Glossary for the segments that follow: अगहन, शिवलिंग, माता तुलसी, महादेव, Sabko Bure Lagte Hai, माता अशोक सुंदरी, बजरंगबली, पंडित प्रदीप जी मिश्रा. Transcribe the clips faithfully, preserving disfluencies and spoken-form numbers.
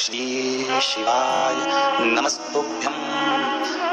श्री शिवाय नमस्तुभ्यं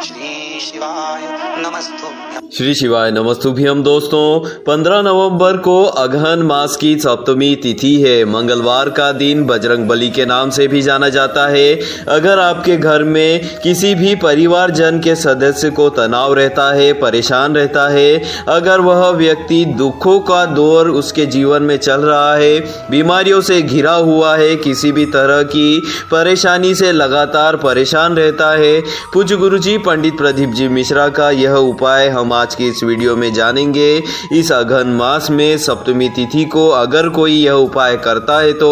श्री शिवाय नमस्तुभ्यं श्री शिवाय नमस्तुभ्यं। दोस्तों पंद्रह नवंबर को अगहन मास की सप्तमी तिथि है। मंगलवार का दिन बजरंगबली के नाम से भी जाना जाता है। अगर आपके घर में किसी भी परिवार जन के सदस्य को तनाव रहता है, परेशान रहता है, अगर वह व्यक्ति दुखों का दौर उसके जीवन में चल रहा है, बीमारियों से घिरा हुआ है, किसी भी तरह की परेशानी से लगातार परेशान रहता है, पूज्य गुरुजी पंडित प्रदीप जी मिश्रा का यह उपाय हम आज की इस वीडियो में जानेंगे। इस अगहन मास में सप्तमी तिथि को अगर कोई यह उपाय करता है तो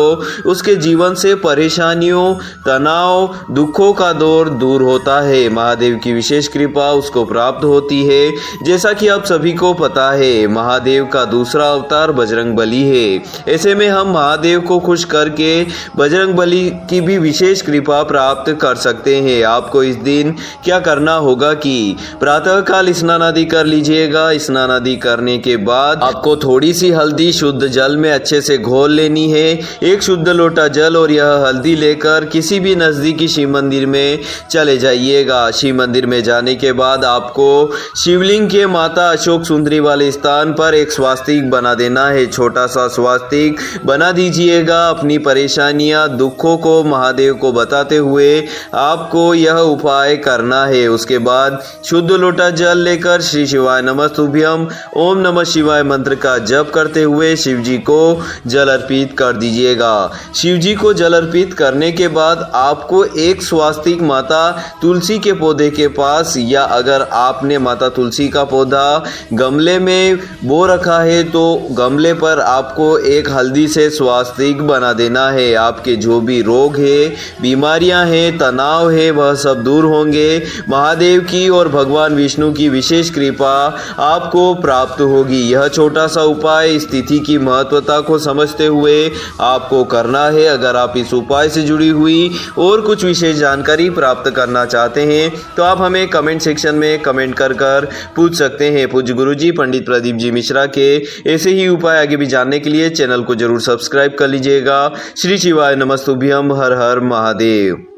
उसके जीवन से परेशानियों, तनाव, दुखों का दौर दूर होता है। महादेव की विशेष कृपा उसको प्राप्त होती है। जैसा कि आप सभी को पता है, महादेव का दूसरा अवतार बजरंगबली है। ऐसे में हम महादेव को खुश करके बजरंगबली की भी विशेष कृपा प्राप्त कर सकते हैं। आपको इस दिन क्या करना होगा कि प्रातःकाल स्नान आदि कर लीजिएगा। स्नान आदि करने के बाद आपको थोड़ी सी हल्दी शुद्ध जल में अच्छे से घोल लेनी है। एक शुद्ध लोटा जल और यह हल्दी लेकर किसी भी नजदीकी शिव मंदिर में चले जाइएगा। शिव मंदिर में जाने के बाद आपको शिवलिंग के माता अशोक सुंदरी वाले स्थान पर एक स्वास्तिक बना देना है। छोटा सा स्वास्तिक बना दीजिएगा। अपनी परेशानियां, दुखों को महादेव को बताते हुए आपको यह उपाय करना है। उसके बाद शुद्ध लोटा जल लेकर श्री शिवाय नमस्तुभ्यम ओम नमः शिवाय मंत्र का जप करते हुए शिव जी को जल अर्पित कर दीजिएगा। शिव जी को जल अर्पित करने के बाद आपको एक स्वास्तिक माता तुलसी के पौधे के पास, या अगर आपने माता तुलसी का पौधा गमले में बो रखा है तो गमले पर आपको एक हल्दी से स्वास्तिक बना देना है। आपके जो भी रोग है, बीमारियां हैं, तनाव है, वह सब दूर होंगे। महादेव की और भगवान विष्णु की विशेष कृपा आपको प्राप्त होगी। यह छोटा सा उपाय इस तिथि की महत्वता को समझते हुए आपको करना है। अगर आप इस उपाय से जुड़ी हुई और कुछ विशेष जानकारी प्राप्त करना चाहते हैं तो आप हमें कमेंट सेक्शन में कमेंट कर कर पूछ सकते हैं। पूज्य गुरुजी पंडित प्रदीप जी मिश्रा के ऐसे ही उपाय आगे भी जानने के लिए चैनल को जरूर सब्सक्राइब कर लीजिएगा। श्री शिवाय नमस्तुभ्यम। हर हर महादेव।